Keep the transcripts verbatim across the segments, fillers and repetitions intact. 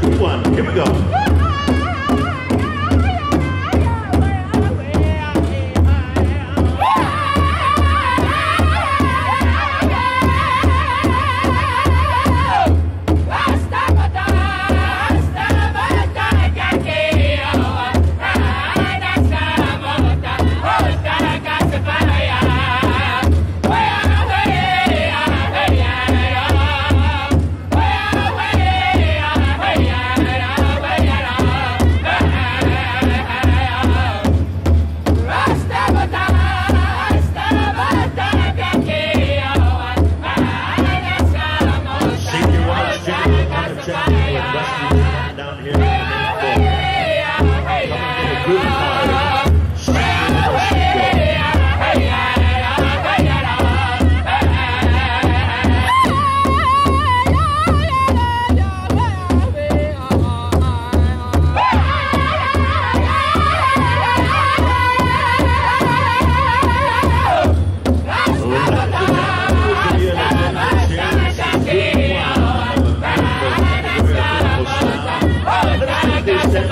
two, one. Here we go. This is the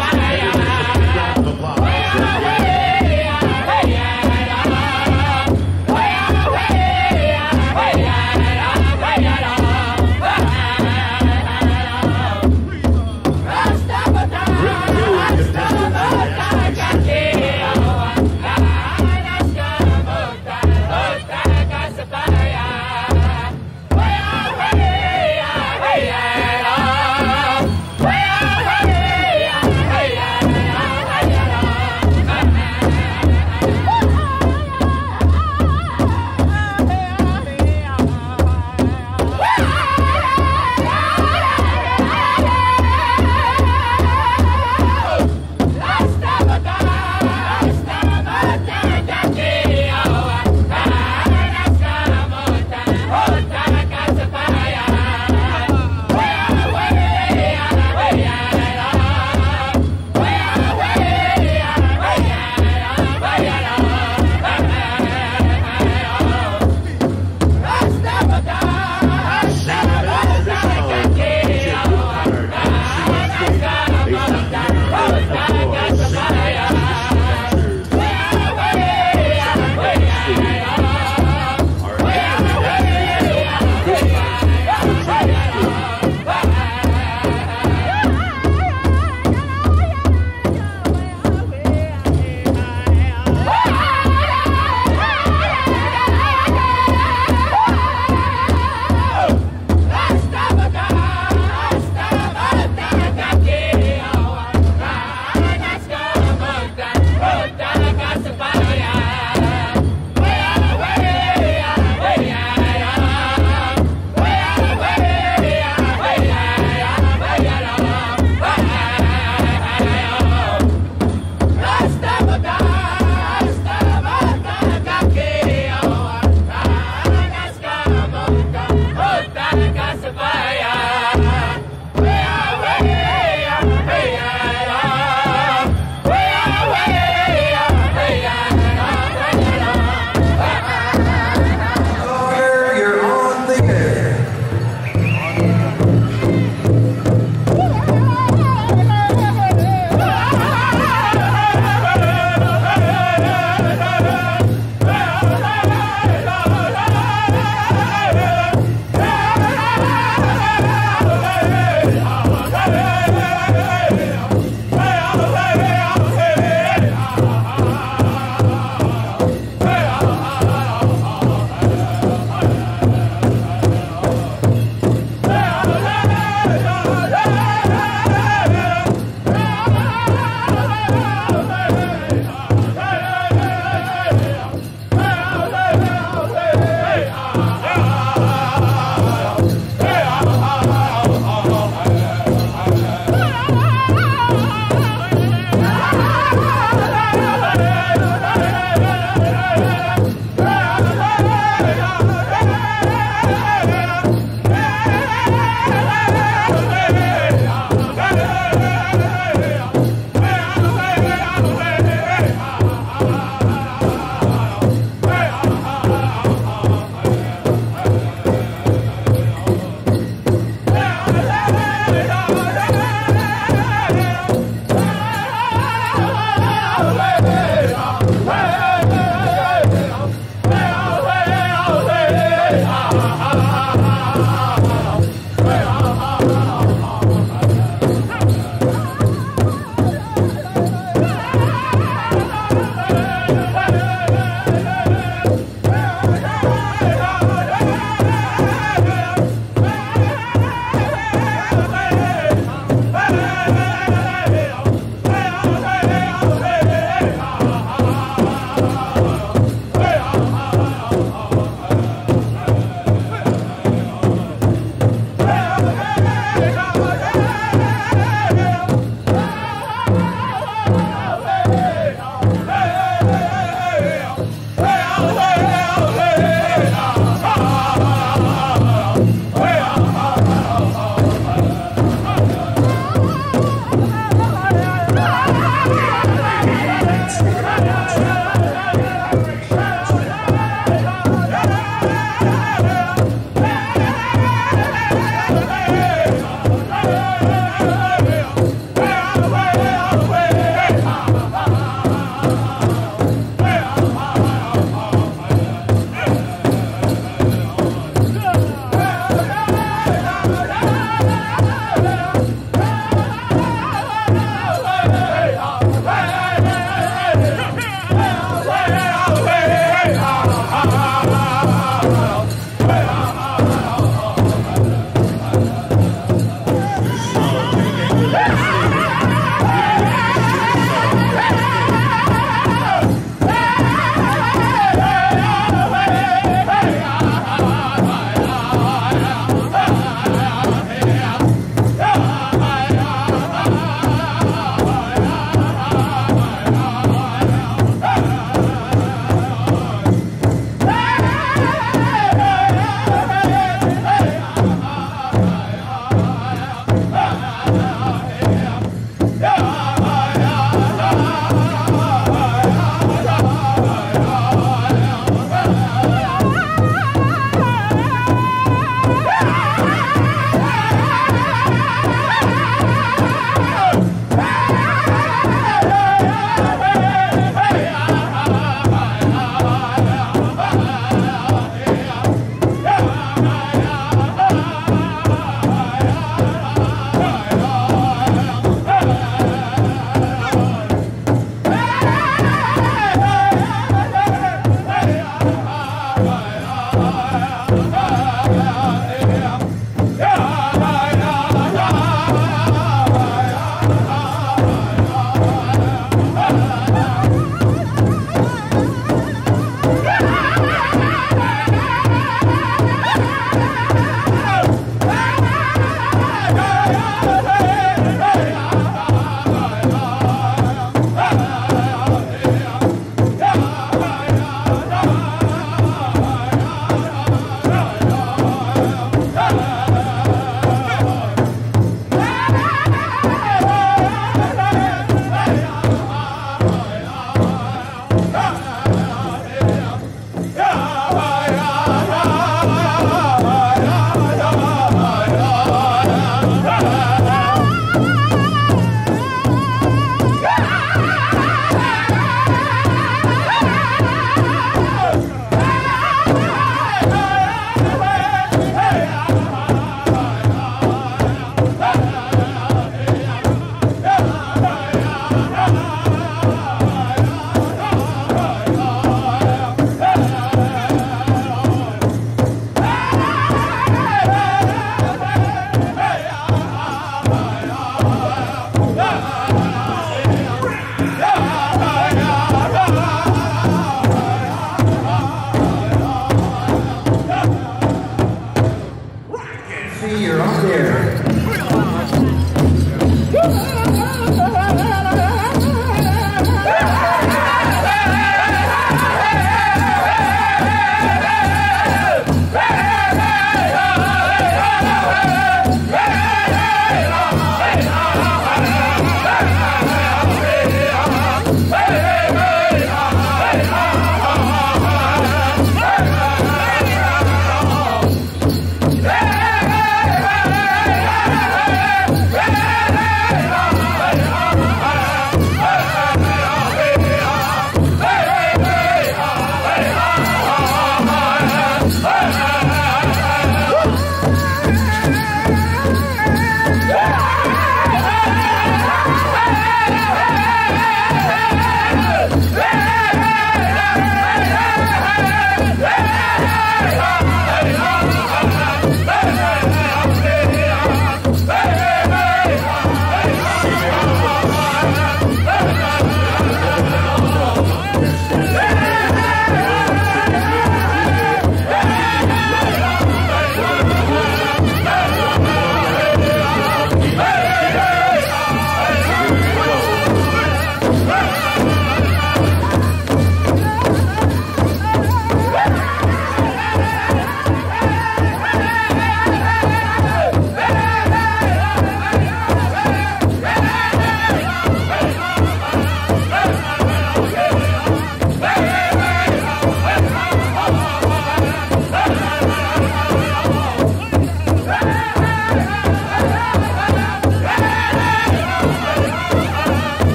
Yeah!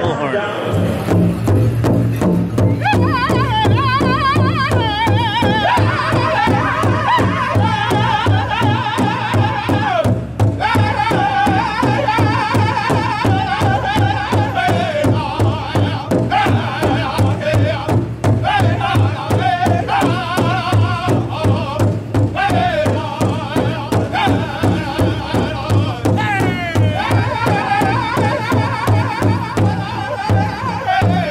little hard. Hey!